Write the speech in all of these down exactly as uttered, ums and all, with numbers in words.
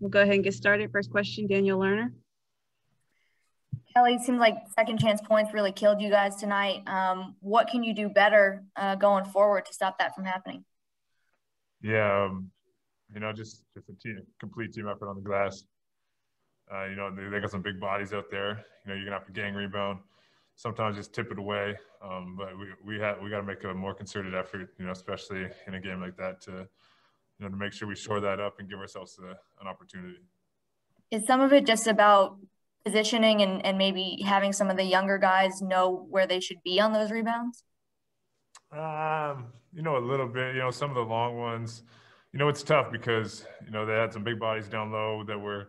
We'll go ahead and get started. First question, Daniel Lerner. Kelly, it seems like second chance points really killed you guys tonight. Um, what can you do better uh, going forward to stop that from happening? Yeah, um, you know, just, just a team, complete team effort on the glass. Uh, you know, they, they got some big bodies out there. You know, you're going to have to gang rebound. Sometimes just tip it away. Um, but we we, ha we got to make a more concerted effort, you know, especially in a game like that to, you know, to make sure we shore that up and give ourselves a, an opportunity. Is some of it just about positioning and, and maybe having some of the younger guys know where they should be on those rebounds? Um, you know, a little bit. You know, some of the long ones, you know, it's tough because, you know, they had some big bodies down low that were,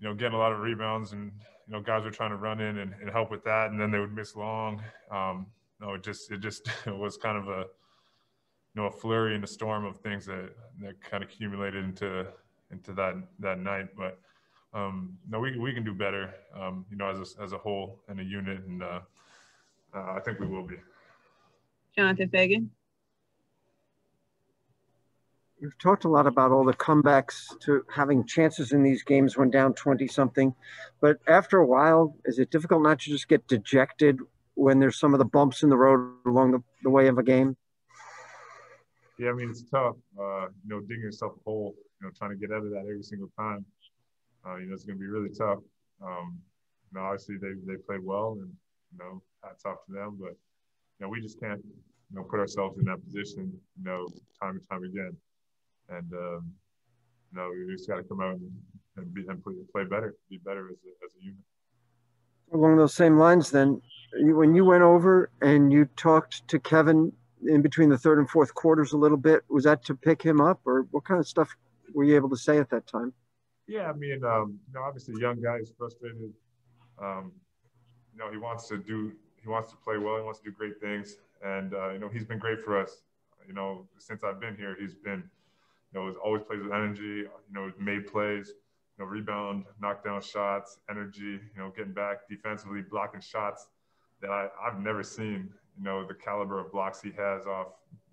you know, getting a lot of rebounds, and, you know, guys were trying to run in and, and help with that, and then they would miss long. Um, no, it just it just it was kind of a, you know, a flurry and a storm of things that that kind of accumulated into into that that night. But um, no, we we can do better, um, you know, as a, as a whole and a unit, and uh, uh, I think we will be. Jonathan Fagan. We've talked a lot about all the comebacks to having chances in these games when down twenty something, but after a while, is it difficult not to just get dejected when there's some of the bumps in the road along the, the way of a game? Yeah, I mean, it's tough, uh, you know, digging yourself a hole, you know, trying to get out of that every single time. Uh, you know, it's going to be really tough. Um, you know, obviously they, they played well, and, you know, hats off to them, but, you know, we just can't, you know, put ourselves in that position, you know, time and time again. And, um, you know, we just got to come out and, and, be, and play better, be better as a, as a unit. Along those same lines then, you, when you went over and you talked to Kevin in between the third and fourth quarters a little bit, was that to pick him up, or what kind of stuff were you able to say at that time? Yeah, I mean, um, you know, obviously a young guy is frustrated. Um, you know, he wants to do, he wants to play well, he wants to do great things. And, uh, you know, he's been great for us. You know, since I've been here, he's been, you know, always plays with energy, you know, made plays, you know, rebound, knockdown shots, energy, you know, getting back defensively, blocking shots that I, I've never seen, you know, the caliber of blocks he has off,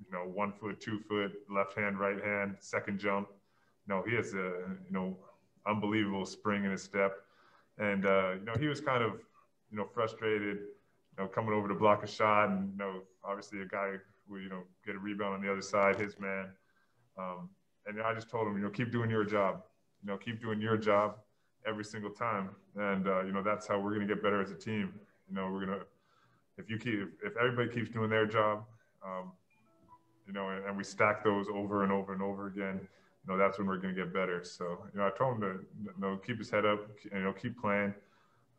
you know, one foot, two foot, left hand, right hand, second jump. You know, he has a, you know, unbelievable spring in his step. And, uh, you know, he was kind of, you know, frustrated, you know, coming over to block a shot and, you know, obviously a guy who, you know, get a rebound on the other side, his man. Um, And I just told him, you know, keep doing your job, you know, keep doing your job every single time. And, uh, you know, that's how we're going to get better as a team. You know, we're going to, if you keep, if everybody keeps doing their job, um, you know, and, and we stack those over and over and over again, you know, that's when we're going to get better. So, you know, I told him to, you know, keep his head up, you know, keep playing,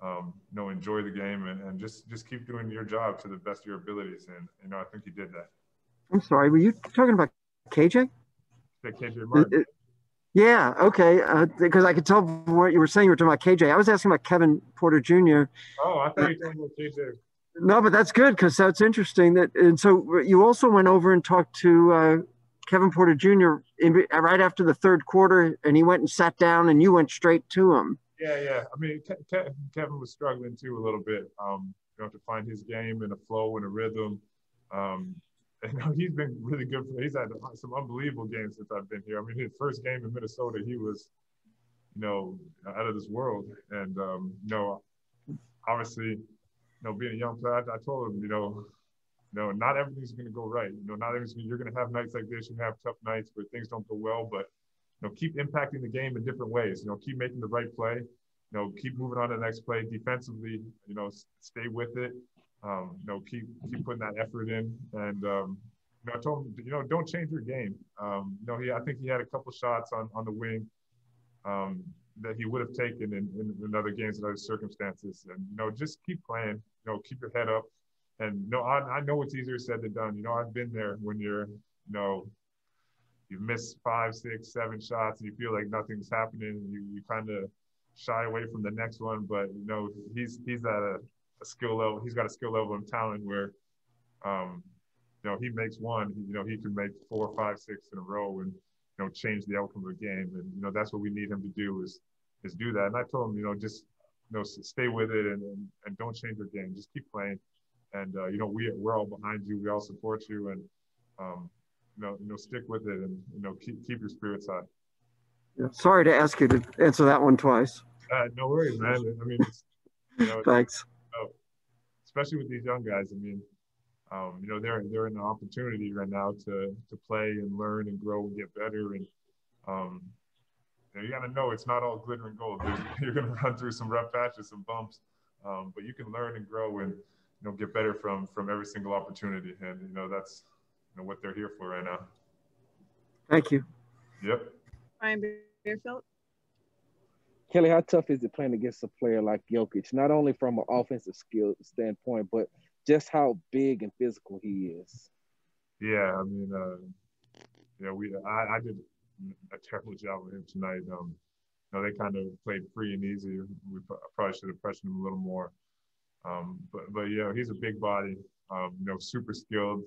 um, you know, enjoy the game, and, and just, just keep doing your job to the best of your abilities. And, you know, I think he did that. I'm sorry, were you talking about K J? K J Martin. Yeah, okay, because uh, I could tell what you were saying. You were talking about K J. I was asking about Kevin Porter Junior Oh, I thought you were talking about K J. No, but that's good, because that's interesting. That, and so you also went over and talked to uh, Kevin Porter Junior In, right after the third quarter, and he went and sat down, and you went straight to him. Yeah, yeah. I mean, Ke Ke Kevin was struggling, too, a little bit. Um, you know, to find his game and a flow and a rhythm. Um You know, he's been really good for, he's had some unbelievable games since I've been here. I mean, his first game in Minnesota, he was, you know, out of this world. And, um, you know, obviously, you know, being a young player, I, I told him, you know, you know, not everything's going to go right. You know, not everything's gonna, you're going to have nights like this. You're going to have tough nights where things don't go well. But, you know, keep impacting the game in different ways. You know, keep making the right play. You know, keep moving on to the next play. Defensively, you know, stay with it. Um, you know, keep keep putting that effort in, and um, you know, I told him, you know, don't change your game. Um, you know, he I think he had a couple shots on on the wing um, that he would have taken in, in, in other games and other circumstances, and you know, just keep playing. You know, keep your head up, and you know, I, I know it's easier said than done. You know, I've been there when you're, you know, you miss five, six, seven shots, and you feel like nothing's happening, and you you kind of shy away from the next one. But you know, he's he's at a A skill level. He's got a skill level and talent where, um, you know, he makes one. You know, he can make four, five, six in a row, and you know, change the outcome of a game. And you know, that's what we need him to do is is do that. And I told him, you know, just you know, stay with it and and, and don't change your game. Just keep playing. And uh, you know, we we're all behind you. We all support you. And um, you know, you know, stick with it and you know, keep keep your spirits high. Yeah. Sorry to ask you to answer that one twice. Uh, no worries, man. I mean, it's, you know, thanks. It's, especially with these young guys, I mean, um, you know, they're they're in the opportunity right now to to play and learn and grow and get better, and um, you know, you gotta know it's not all glitter and gold. There's, you're gonna run through some rough patches, some bumps, um, but you can learn and grow and you know get better from from every single opportunity, and you know that's you know, what they're here for right now. Thank you. Yep. Brian Bearfield. Kelly, how tough is it playing against a player like Jokic, not only from an offensive skill standpoint, but just how big and physical he is? Yeah, I mean, uh, yeah, we I, I did a terrible job with him tonight. Um, you know, they kind of played free and easy. We probably should have pressured him a little more. Um, but, but yeah, he's a big body, um, you know, super skilled.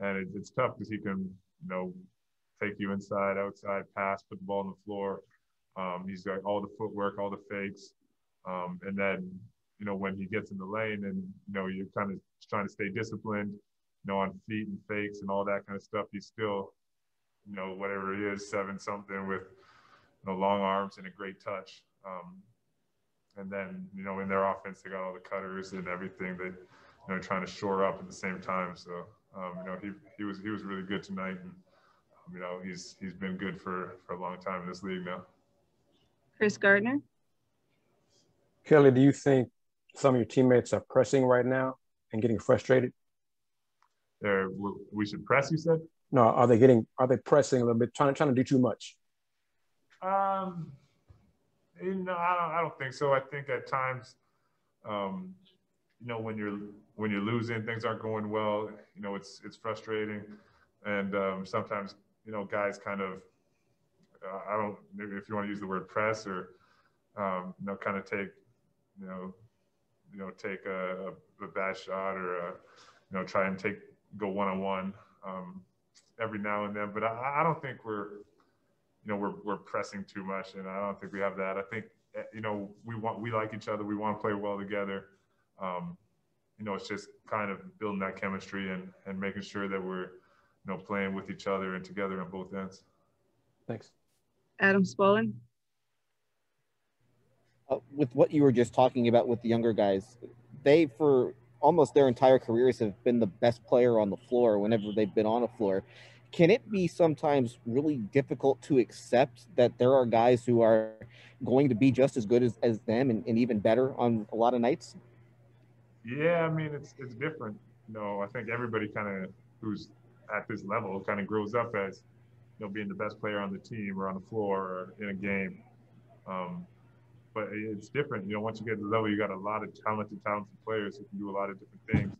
And it, it's tough because he can, you know, take you inside, outside, pass, put the ball on the floor. Um, he's got all the footwork, all the fakes. Um, and then, you know, when he gets in the lane and, you know, you're kind of trying to stay disciplined, you know, on feet and fakes and all that kind of stuff, he's still, you know, whatever it is, seven something with, you know, long arms and a great touch. Um, and then, you know, in their offense, they got all the cutters and everything that, you know, trying to shore up at the same time. So, um, you know, he, he was he was really good tonight. And, um, you know, he's he's been good for, for a long time in this league now. Chris Gardner. Kelly, do you think some of your teammates are pressing right now and getting frustrated? They're, we should press, you said? No, are they getting, are they pressing a little bit, trying, trying to do too much? Um, you know, I don't, I don't think so. I think at times, um, you know, when you're, when you're losing, things aren't going well, you know, it's, it's frustrating. And um, sometimes, you know, guys kind of, I don't, if you want to use the word press or, um, you know, kind of take, you know, you know, take a, a bad shot or, a, you know, try and take, go one-on-one um, every now and then. But I, I don't think we're, you know, we're, we're pressing too much, and I don't think we have that. I think, you know, we want, we like each other. We want to play well together. Um, you know, it's just kind of building that chemistry and, and making sure that we're, you know, playing with each other and together on both ends. Thanks. Adam Spolin. Uh, with what you were just talking about with the younger guys, they for almost their entire careers have been the best player on the floor whenever they've been on a floor. Can it be sometimes really difficult to accept that there are guys who are going to be just as good as, as them and, and even better on a lot of nights? Yeah, I mean, it's, it's different. You know, I think everybody kind of who's at this level kind of grows up as, you know, being the best player on the team or on the floor or in a game. Um, but it's different. You know, once you get to the level, you got a lot of talented, talented players who can do a lot of different things.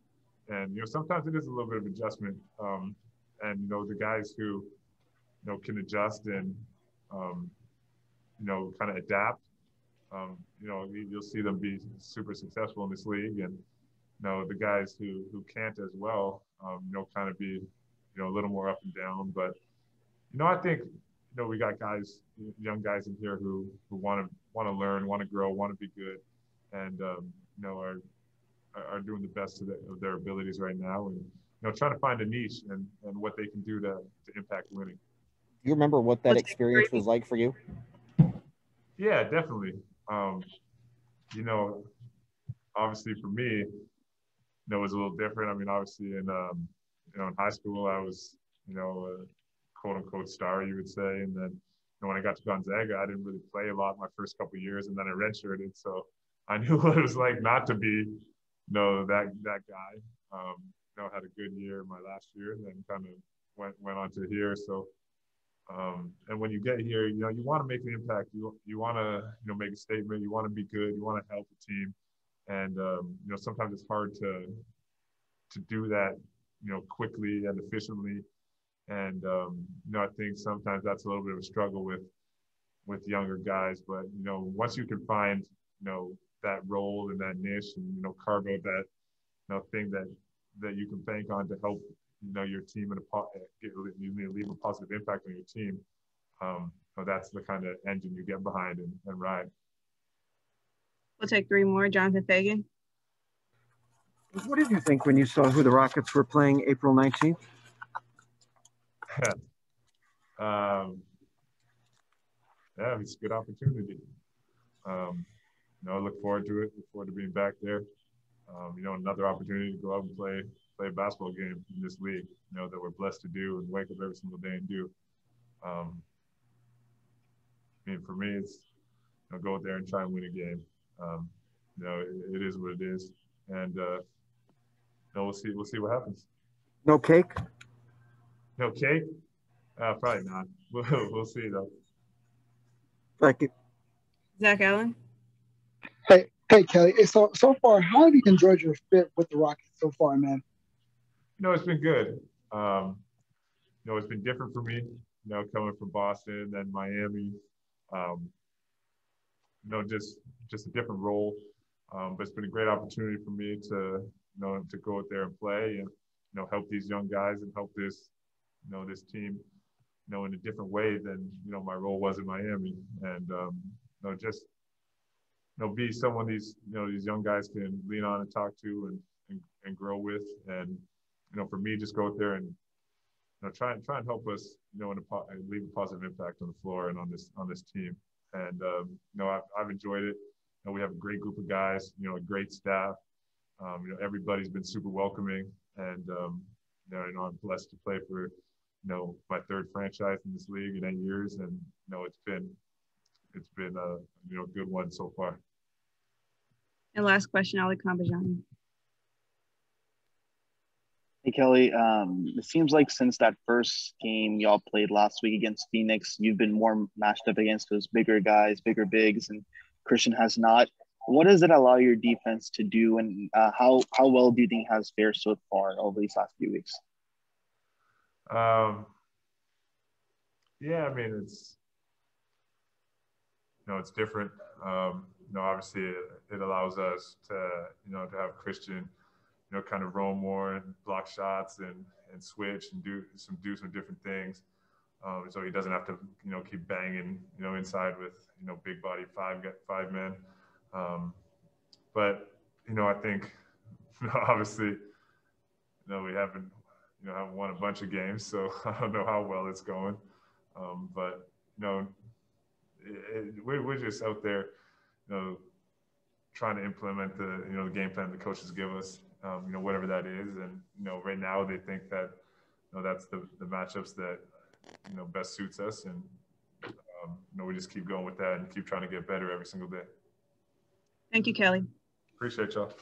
And, you know, sometimes it is a little bit of adjustment. Um, and, you know, the guys who, you know, can adjust and, um, you know, kind of adapt, um, you know, you'll see them be super successful in this league. And, you know, the guys who, who can't as well, um, you know, kind of be, you know, a little more up and down. But, you know, I think, you know, we got guys, young guys in here who who want to want to learn, want to grow, want to be good, and um, you know, are are doing the best of, the, of their abilities right now, and you know, trying to find a niche and, and what they can do to, to impact winning. Do you remember what that experience was like for you? Yeah, definitely. Um, you know, obviously for me, you know, it was a little different. I mean, obviously in um, you know, in high school, I was, you know, Uh, quote unquote star, you would say, and then you know, when I got to Gonzaga, I didn't really play a lot my first couple of years, and then I redshirted, so I knew what it was like not to be, you know, that that guy. Um, you know, had a good year my last year, and then kind of went went on to here. So, um, and when you get here, you know, you want to make an impact. You you want to you know make a statement. You want to be good. You want to help the team, and um, you know, sometimes it's hard to to do that, you know, quickly and efficiently. And, um, you know, I think sometimes that's a little bit of a struggle with with younger guys. But, you know, once you can find, you know, that role and that niche and, you know, carve out that, you know, thing that, that you can bank on to help, you know, your team and leave a positive impact on your team, um, so that's the kind of engine you get behind and, and ride. We'll take three more. Jonathan Fagan. What did you think when you saw who the Rockets were playing April nineteenth? um yeah, it's a good opportunity. Um, you know, I look forward to it. Look forward to being back there. Um, you know, another opportunity to go out and play play a basketball game in this league, you know, that we're blessed to do and wake up every single day and do. Um, I mean, for me, it's, you know, go out there and try and win a game. Um, you know, it, it is what it is. And, uh, you know, we'll see, we'll see what happens. No cake? No cake? Uh, probably not. We'll, we'll see, though. Thank you. Zach Allen? Hey. Hey, Kelly, so so far, how have you enjoyed your fit with the Rockets so far, man? You know, it's been good. Um, you know, it's been different for me, you know, coming from Boston, then Miami. Um, you know, just just a different role. Um, but it's been a great opportunity for me to, you know, to go out there and play and, you know, help these young guys and help this, you know, this team, you know, in a different way than, you know, my role was in Miami. And, um, you know, just – you know, be someone these, you know, these young guys can lean on and talk to and, and, and grow with. And, you know, for me, just go out there and, you know, try and try and help us, you know, and leave a positive impact on the floor and on this, on this team. And, um, you know, I've, I've enjoyed it. You know, we have a great group of guys, you know, a great staff. Um, you know, everybody's been super welcoming. And, um, you know, you know, I'm blessed to play for, you know, my third franchise in this league in eight years. And, you know, it's been, it's been a, you know, good one so far. And last question, Ali Kambajani. Hey, Kelly, um, it seems like since that first game y'all played last week against Phoenix, you've been more matched up against those bigger guys, bigger bigs, and Christian has not. What does it allow your defense to do, and uh, how, how well do you think has fared so far over these last few weeks? Um, yeah, I mean, it's, you know, it's different. Um, you know, obviously it, it allows us to, you know, to have Christian, you know, kind of roam more and block shots and, and switch and do some, do some different things. Um, so he doesn't have to, you know, keep banging, you know, inside with, you know, big body five, five men. Um, but, you know, I think, you know, obviously, you know, we haven't, you know, haven't won a bunch of games, so I don't know how well it's going. Um, but, you know, It, it, we're, we're just out there, you know, trying to implement the, you know, the game plan the coaches give us, um, you know, whatever that is. And, you know, right now they think that, you know, that's the, the matchups that, you know, best suits us. And, um, you know, we just keep going with that and keep trying to get better every single day. Thank you, Kelly. Appreciate y'all.